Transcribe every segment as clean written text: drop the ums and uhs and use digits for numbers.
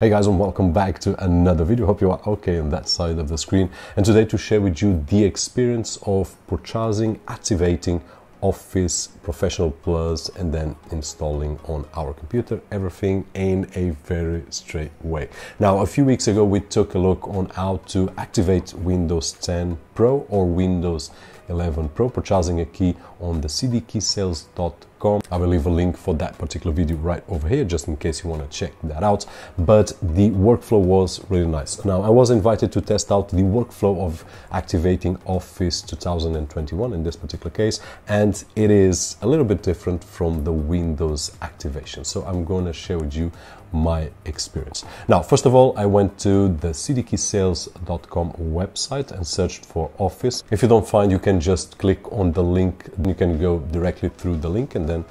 Hey guys, and welcome back to another video. Hope you are okay on that side of the screen, and today to share with you the experience of purchasing, activating Office Professional Plus and then installing on our computer everything in a very straight way. Now, a few weeks ago we took a look on how to activate Windows 10 Pro or Windows 11 Pro, purchasing a key on the cdkeysales.com. I will leave a link for that particular video right over here, just in case you want to check that out. But the workflow was really nice. Now, I was invited to test out the workflow of activating Office 2021 in this particular case, and it is a little bit different from the Windows activation. So I'm going to share with you my experience. Now, first of all, I went to the cdkeysales.com website and searched for Office. If you don't find, you can just click on the link. You can go directly through the link, and then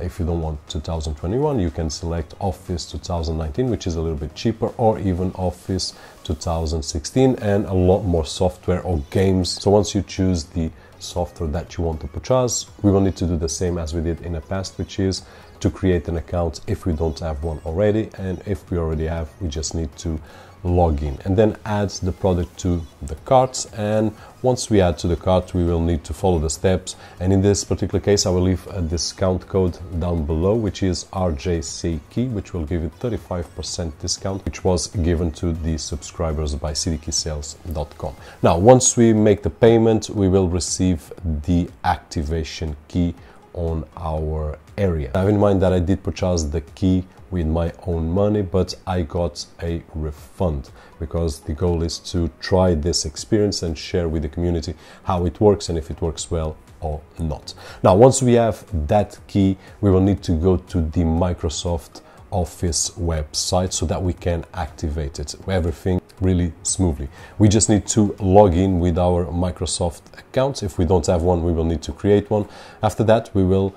if you don't want 2021, you can select Office 2019, which is a little bit cheaper, or even Office 2016 and a lot more software or games. So once you choose the software that you want to purchase, we will need to do the same as we did in the past, which is to create an account if we don't have one already, and if we already have, we just need to log in and then add the product to the cart. And once we add to the cart, we will need to follow the steps, and in this particular case I will leave a discount code down below, which is RJCK, which will give you 35% discount, which was given to the subscribers by cdkeysales.com. Now, once we make the payment, we will receive the activation key on our area. Now, have in mind that I did purchase the key with my own money, but I got a refund because the goal is to try this experience and share with the community how it works and if it works well or not. Now, once we have that key, we will need to go to the Microsoft Office website so that we can activate it, everything really smoothly. We just need to log in with our Microsoft account. If we don't have one, we will need to create one. After that, we will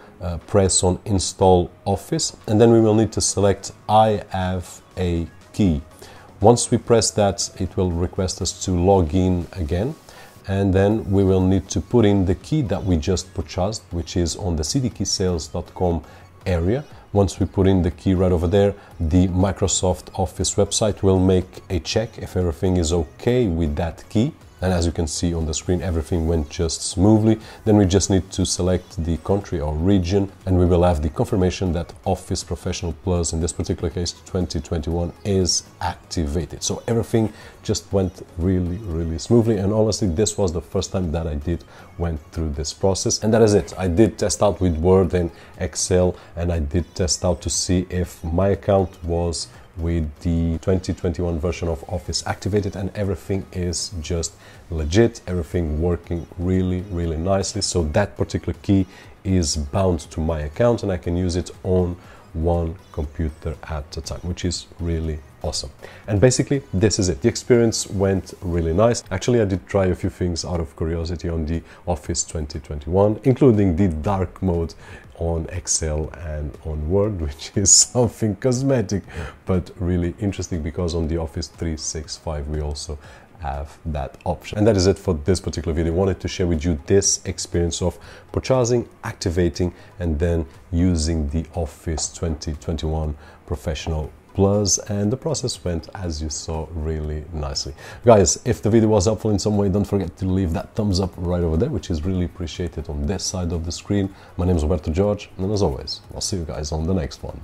press on Install Office, and then we will need to select I have a key. Once we press that, it will request us to log in again, and then we will need to put in the key that we just purchased, which is on the cdkeysales.com area. Once we put in the key right over there, the Microsoft Office website will make a check if everything is okay with that key. And as you can see on the screen, everything went just smoothly. Then we just need to select the country or region, and we will have the confirmation that Office Professional Plus, in this particular case 2021, is activated. So everything just went really smoothly, and honestly this was the first time that I went through this process, and that is it. I did test out with Word and Excel, and I did test out to see if my account was with the 2021 version of Office activated, and everything is just legit, everything working really nicely. So that particular key is bound to my account and I can use it on one computer at a time, which is really awesome. And basically this is it. The experience went really nice. Actually, I did try a few things out of curiosity on the Office 2021, including the dark mode on Excel and on Word, which is something cosmetic but really interesting, because on the Office 365 we also have that option. And that is it for this particular video. I wanted to share with you this experience of purchasing, activating, and then using the Office 2021 Professional Plus, and the process went, as you saw, really nicely. Guys, if the video was helpful in some way, don't forget to leave that thumbs up right over there, which is really appreciated on this side of the screen. My name is Roberto George, and as always, I'll see you guys on the next one.